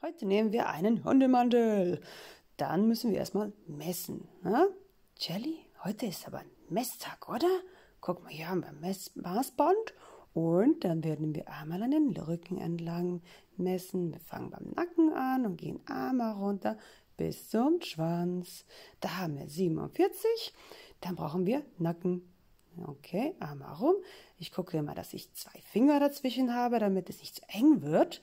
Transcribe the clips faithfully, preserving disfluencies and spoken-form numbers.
Heute nehmen wir einen Hundemantel. Dann müssen wir erstmal messen. Ne? Charlie, heute ist aber ein Messtag, oder? Guck mal, hier haben wir ein Messmaßband. Und dann werden wir einmal an den Rücken entlang messen. Wir fangen beim Nacken an und gehen einmal runter bis zum Schwanz. Da haben wir siebenundvierzig. Dann brauchen wir Nacken. Okay, einmal rum. Ich gucke mal, dass ich zwei Finger dazwischen habe, damit es nicht zu eng wird.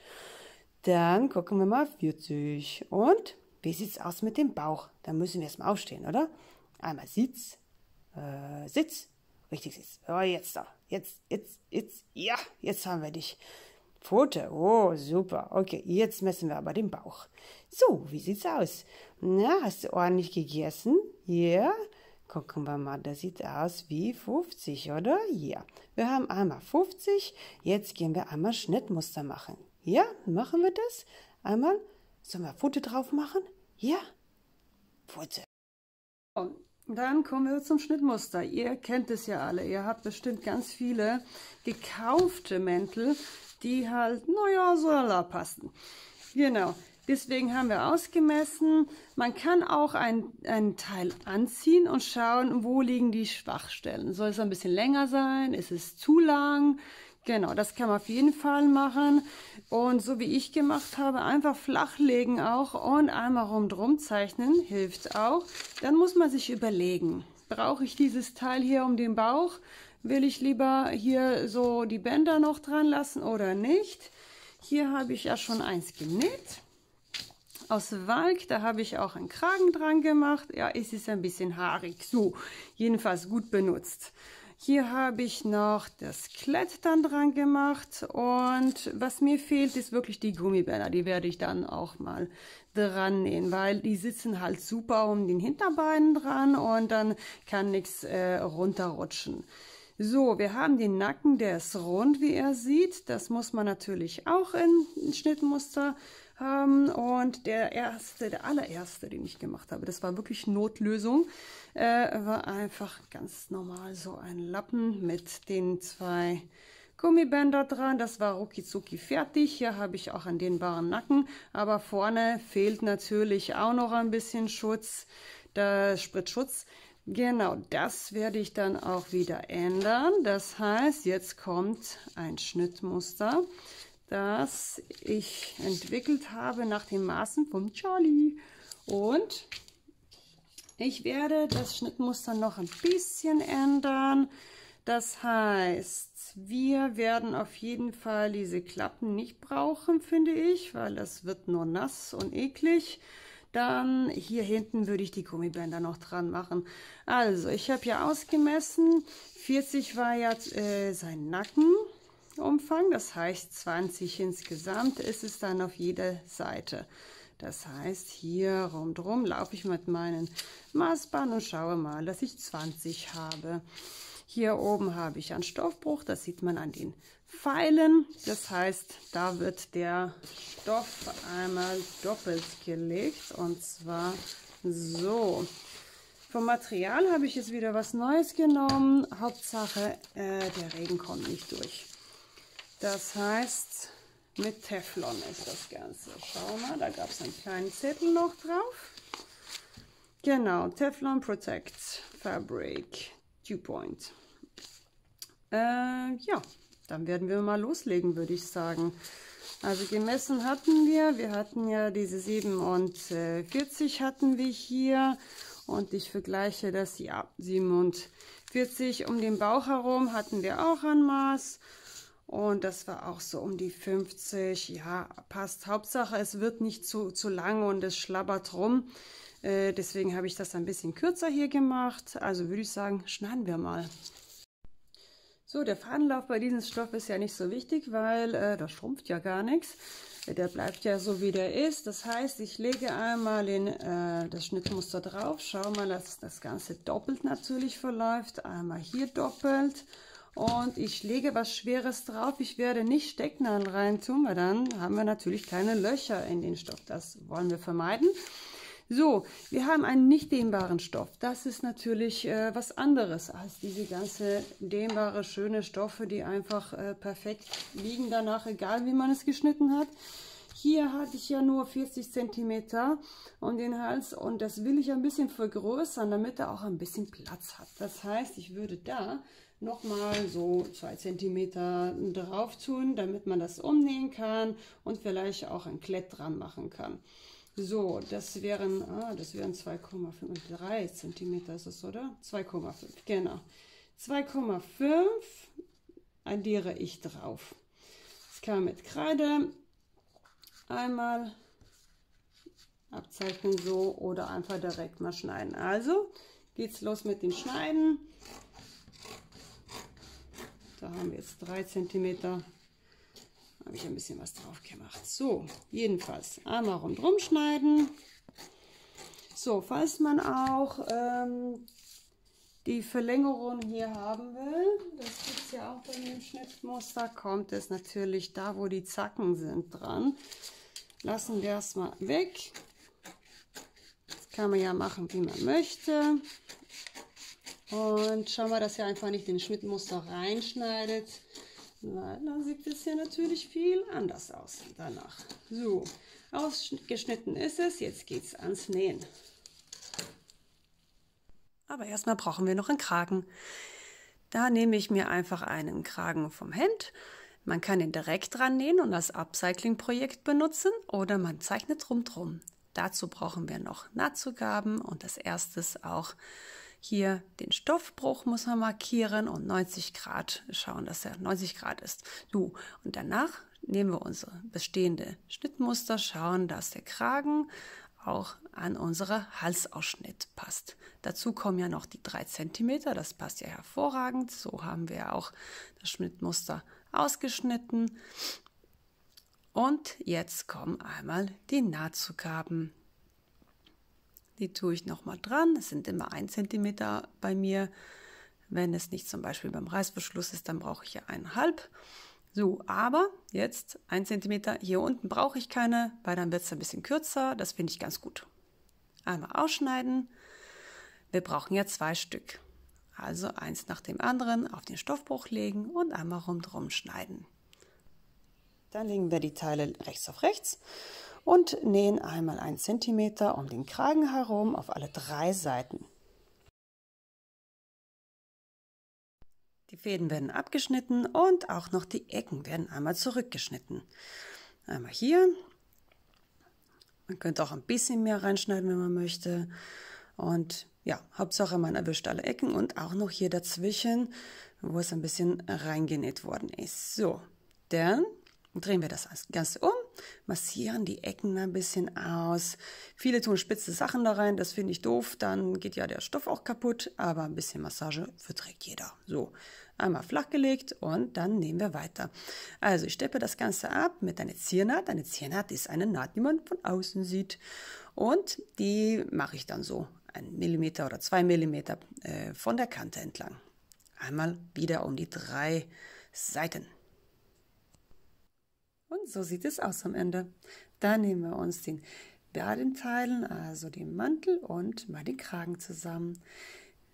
Dann gucken wir mal vierzig. Und wie sieht es aus mit dem Bauch? Da müssen wir erstmal aufstehen, oder? Einmal Sitz, äh, Sitz, richtig Sitz. Oh, jetzt da, jetzt, jetzt, jetzt, ja, jetzt haben wir dich. Pfote, oh, super. Okay, jetzt messen wir aber den Bauch. So, wie sieht's aus? Na, hast du ordentlich gegessen? Ja, yeah. Gucken wir mal, das sieht aus wie fünfzig, oder? Ja, yeah. Wir haben einmal fünfzig, jetzt gehen wir einmal Schnittmuster machen. Ja, machen wir das? Einmal, sollen wir Pfote drauf machen? Ja, Pfote. Und dann kommen wir zum Schnittmuster. Ihr kennt es ja alle, ihr habt bestimmt ganz viele gekaufte Mäntel, die halt, naja, so lala passen. Genau, deswegen haben wir ausgemessen. Man kann auch ein, einen Teil anziehen und schauen, wo liegen die Schwachstellen. Soll es ein bisschen länger sein? Ist es zu lang? Genau, das kann man auf jeden Fall machen. Und so wie ich gemacht habe, einfach flach legen auch und einmal rundherum zeichnen, hilft auch. Dann muss man sich überlegen, brauche ich dieses Teil hier um den Bauch? Will ich lieber hier so die Bänder noch dran lassen oder nicht? Hier habe ich ja schon eins genäht. Aus Walk, da habe ich auch einen Kragen dran gemacht. Ja, es ist ein bisschen haarig, so jedenfalls gut benutzt. Hier habe ich noch das Klett dann dran gemacht und was mir fehlt, ist wirklich die Gummibänder. Die werde ich dann auch mal dran nähen, weil die sitzen halt super um den Hinterbeinen dran und dann kann nichts äh, runterrutschen. So, wir haben den Nacken, der ist rund, wie ihr seht. Das muss man natürlich auch in Schnittmuster haben. Und der erste, der allererste, den ich gemacht habe, das war wirklich Notlösung, äh, war einfach ganz normal so ein Lappen mit den zwei Gummibänder dran. Das war ruckizucki fertig. Hier habe ich auch einen dehnbaren Nacken, aber vorne fehlt natürlich auch noch ein bisschen Schutz, der Spritzschutz. Genau, das werde ich dann auch wieder ändern. Das heißt, jetzt kommt ein Schnittmuster, das ich entwickelt habe nach den Maßen von Charlie. Und ich werde das Schnittmuster noch ein bisschen ändern. Das heißt, wir werden auf jeden Fall diese Klappen nicht brauchen, finde ich, weil das wird nur nass und eklig. Dann hier hinten würde ich die Gummibänder noch dran machen. Also, ich habe ja ausgemessen, vierzig war ja äh, sein Nackenumfang, das heißt zwanzig insgesamt ist es dann auf jeder Seite. Das heißt, hier rundherum laufe ich mit meinen Maßband und schaue mal, dass ich zwanzig habe. Hier oben habe ich einen Stoffbruch, das sieht man an den Pfeilen. Das heißt, da wird der Stoff einmal doppelt gelegt und zwar so. Vom Material habe ich jetzt wieder was Neues genommen. Hauptsache, äh, der Regen kommt nicht durch. Das heißt, mit Teflon ist das Ganze. Schau mal, da gab es einen kleinen Zettel noch drauf. Genau, Teflon Protect Fabric DuPont. Äh, ja, dann werden wir mal loslegen, würde ich sagen. Also gemessen hatten wir, wir hatten ja diese siebenundvierzig hatten wir hier und ich vergleiche das, ja, siebenundvierzig um den Bauch herum hatten wir auch ein Maß und das war auch so um die fünfzig, ja, passt. Hauptsache, es wird nicht zu, zu lang und es schlabbert rum. Deswegen habe ich das ein bisschen kürzer hier gemacht. Also würde ich sagen, schneiden wir mal. So, der Fadenlauf bei diesem Stoff ist ja nicht so wichtig, weil äh, da schrumpft ja gar nichts. Der bleibt ja so, wie der ist. Das heißt, ich lege einmal in, äh, das Schnittmuster drauf. Schau mal, dass das Ganze doppelt natürlich verläuft. Einmal hier doppelt. Und ich lege was Schweres drauf. Ich werde nicht Stecknadeln rein tun, weil dann haben wir natürlich kleine Löcher in den Stoff. Das wollen wir vermeiden. So, wir haben einen nicht dehnbaren Stoff. Das ist natürlich äh, was anderes als diese ganze dehnbare, schöne Stoffe, die einfach äh, perfekt liegen danach, egal wie man es geschnitten hat. Hier hatte ich ja nur vierzig Zentimeter um den Hals und das will ich ein bisschen vergrößern, damit er auch ein bisschen Platz hat. Das heißt, ich würde da nochmal so zwei Zentimeter drauf tun, damit man das umnähen kann und vielleicht auch ein Klett dran machen kann. So, das wären, ah, das wären zwei Komma fünf, drei Zentimeter ist es, oder? zwei Komma fünf, genau. zwei Komma fünf addiere ich drauf. Das kann mit Kreide einmal abzeichnen so oder einfach direkt mal schneiden. Also geht's los mit dem Schneiden. Da haben wir jetzt drei Zentimeter. Habe ich ein bisschen was drauf gemacht. So, jedenfalls einmal rundrum schneiden. So, falls man auch ähm, die Verlängerung hier haben will, das gibt es ja auch bei dem Schnittmuster, kommt es natürlich da, wo die Zacken sind, dran. Lassen wir es mal weg. Das kann man ja machen, wie man möchte. Und schauen wir, dass ihr einfach nicht in das Schnittmuster reinschneidet, weil dann sieht es ja natürlich viel anders aus danach. So, ausgeschnitten ist es, jetzt geht es ans Nähen. Aber erstmal brauchen wir noch einen Kragen. Da nehme ich mir einfach einen Kragen vom Hemd. Man kann ihn direkt dran nähen und als Upcycling-Projekt benutzen oder man zeichnet rum drum. Dazu brauchen wir noch Nahtzugaben und als erstes auch hier den Stoffbruch muss man markieren und neunzig Grad schauen, dass er neunzig Grad ist. So, und danach nehmen wir unsere bestehende Schnittmuster, schauen, dass der Kragen auch an unseren Halsausschnitt passt. Dazu kommen ja noch die drei Zentimeter, das passt ja hervorragend. So haben wir auch das Schnittmuster ausgeschnitten. Und jetzt kommen einmal die Nahtzugaben. Die tue ich nochmal dran. Es sind immer ein Zentimeter bei mir. Wenn es nicht zum Beispiel beim Reißverschluss ist, dann brauche ich ja eineinhalb. So, aber jetzt ein Zentimeter hier unten brauche ich keine, weil dann wird es ein bisschen kürzer. Das finde ich ganz gut. Einmal ausschneiden. Wir brauchen ja zwei Stück. Also eins nach dem anderen auf den Stoffbruch legen und einmal rundherum schneiden. Dann legen wir die Teile rechts auf rechts und nähen einmal ein Zentimeter um den Kragen herum auf alle drei Seiten. Die Fäden werden abgeschnitten und auch noch die Ecken werden einmal zurückgeschnitten. Einmal hier. Man könnte auch ein bisschen mehr reinschneiden, wenn man möchte. Und ja, Hauptsache man erwischt alle Ecken und auch noch hier dazwischen, wo es ein bisschen reingenäht worden ist. So, dann drehen wir das Ganze um, massieren die Ecken ein bisschen aus. Viele tun spitze Sachen da rein, das finde ich doof, dann geht ja der Stoff auch kaputt, aber ein bisschen Massage verträgt jeder. So, einmal flach gelegt und dann nehmen wir weiter. Also ich steppe das Ganze ab mit einer Ziernaht. Eine Ziernaht ist eine Naht, die man von außen sieht und die mache ich dann so einen Millimeter oder zwei Millimeter äh, von der Kante entlang. Einmal wieder um die drei Seiten. Und so sieht es aus am Ende. Dann nehmen wir uns den Badenteilen, also den Mantel und mal den Kragen zusammen.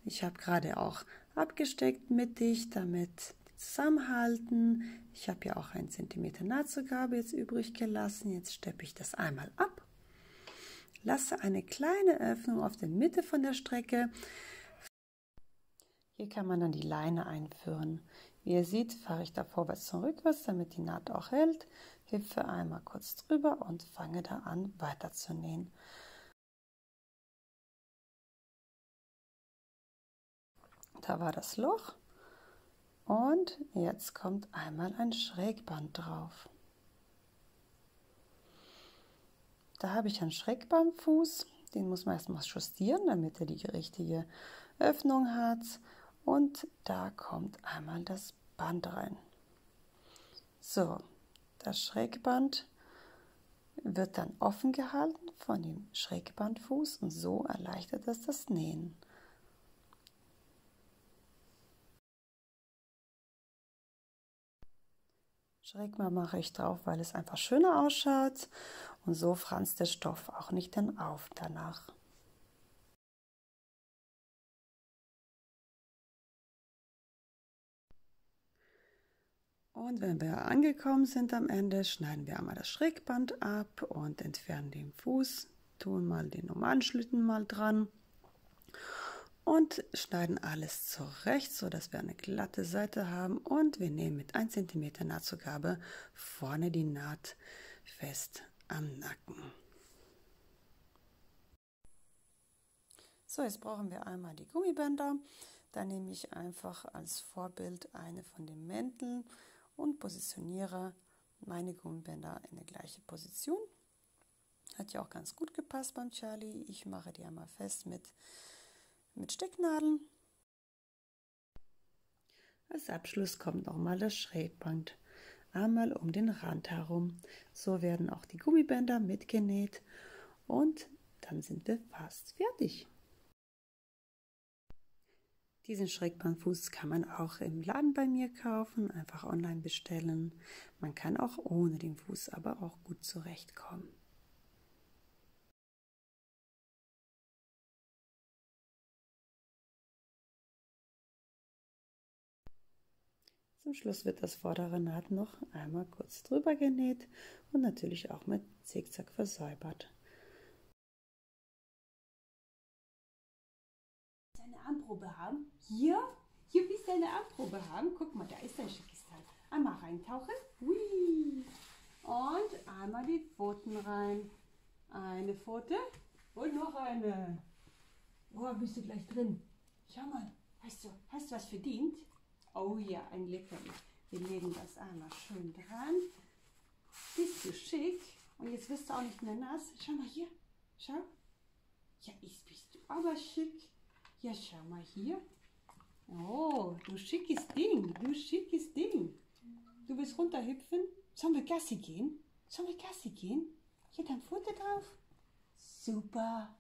Ich habe gerade auch abgesteckt mittig, damit die zusammenhalten. Ich habe ja auch ein Zentimeter Nahtzugabe jetzt übrig gelassen. Jetzt steppe ich das einmal ab, lasse eine kleine Öffnung auf der Mitte von der Strecke. Hier kann man dann die Leine einführen. Wie ihr seht, fahre ich da vorwärts und rückwärts, damit die Naht auch hält, hüpfe einmal kurz drüber und fange da an, weiter zu nähen. Da war das Loch und jetzt kommt einmal ein Schrägband drauf. Da habe ich einen Schrägbandfuß, den muss man erstmal justieren, damit er die richtige Öffnung hat. Und da kommt einmal das Band rein. So, das Schrägband wird dann offen gehalten von dem Schrägbandfuß und so erleichtert es das Nähen. Schrägband mache ich drauf, weil es einfach schöner ausschaut und so franzt der Stoff auch nicht dann auf danach. Und wenn wir angekommen sind am Ende, schneiden wir einmal das Schrägband ab und entfernen den Fuß, tun mal den normalen Schlitten mal dran und schneiden alles zurecht, so dass wir eine glatte Seite haben, und wir nehmen mit einem Zentimeter Nahtzugabe vorne die Naht fest am Nacken. So, jetzt brauchen wir einmal die Gummibänder. Da nehme ich einfach als Vorbild eine von den Mänteln und positioniere meine Gummibänder in der gleichen Position. Hat ja auch ganz gut gepasst beim Charlie. Ich mache die einmal fest mit, mit Stecknadeln. Als Abschluss kommt nochmal das Schrägband. Einmal um den Rand herum. So werden auch die Gummibänder mitgenäht und dann sind wir fast fertig. Diesen Schrägbandfuß kann man auch im Laden bei mir kaufen, einfach online bestellen. Man kann auch ohne den Fuß aber auch gut zurechtkommen. Zum Schluss wird das vordere Naht noch einmal kurz drüber genäht und natürlich auch mit Zickzack versäubert. haben. Hier, hier willst du eine Armprobe haben. Guck mal, da ist dein Schicksal. Einmal reintauchen. Hui. Und einmal die Pfoten rein. Eine Pfote und noch eine. Oh, bist du gleich drin. Schau mal, hast du, hast du was verdient? Oh ja, ein Leckerli. Wir legen das einmal schön dran. Bist du schick? Und jetzt wirst du auch nicht mehr nass. Schau mal hier. Schau. Ja, jetzt bist du aber schick. Ja, schau mal hier. Oh, du schickes Ding, du schickes Ding. Du willst runterhüpfen? Sollen wir Gassi gehen? Sollen wir Gassi gehen? Hier, dein Futter drauf. Super.